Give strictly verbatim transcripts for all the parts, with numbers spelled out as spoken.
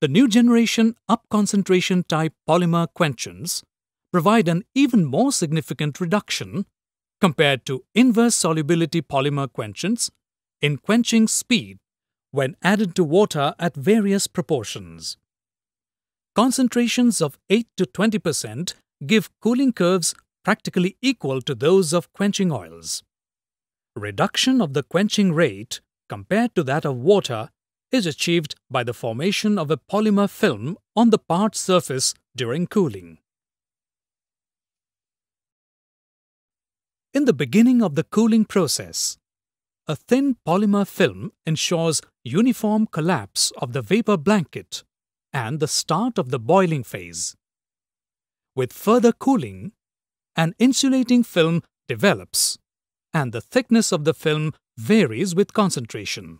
The new generation up-concentration type polymer quenchants provide an even more significant reduction compared to inverse solubility polymer quenchants in quenching speed when added to water at various proportions. Concentrations of eight to twenty percent give cooling curves practically equal to those of quenching oils. Reduction of the quenching rate compared to that of water is achieved by the formation of a polymer film on the part surface during cooling. In the beginning of the cooling process, a thin polymer film ensures uniform collapse of the vapor blanket and the start of the boiling phase. With further cooling, an insulating film develops, and the thickness of the film varies with concentration.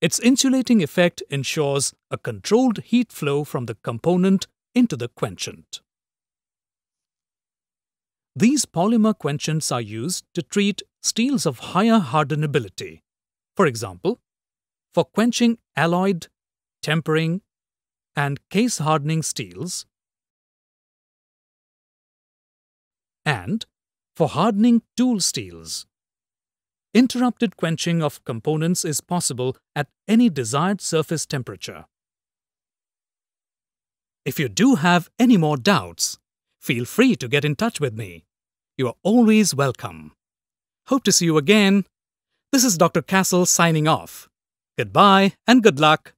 Its insulating effect ensures a controlled heat flow from the component into the quenchant. These polymer quenchants are used to treat steels of higher hardenability, for example, for quenching alloyed, tempering, and case hardening steels, and for hardening tool steels. Interrupted quenching of components is possible at any desired surface temperature. If you do have any more doubts, feel free to get in touch with me. You are always welcome. Hope to see you again. This is Doctor Castle signing off. Goodbye and good luck.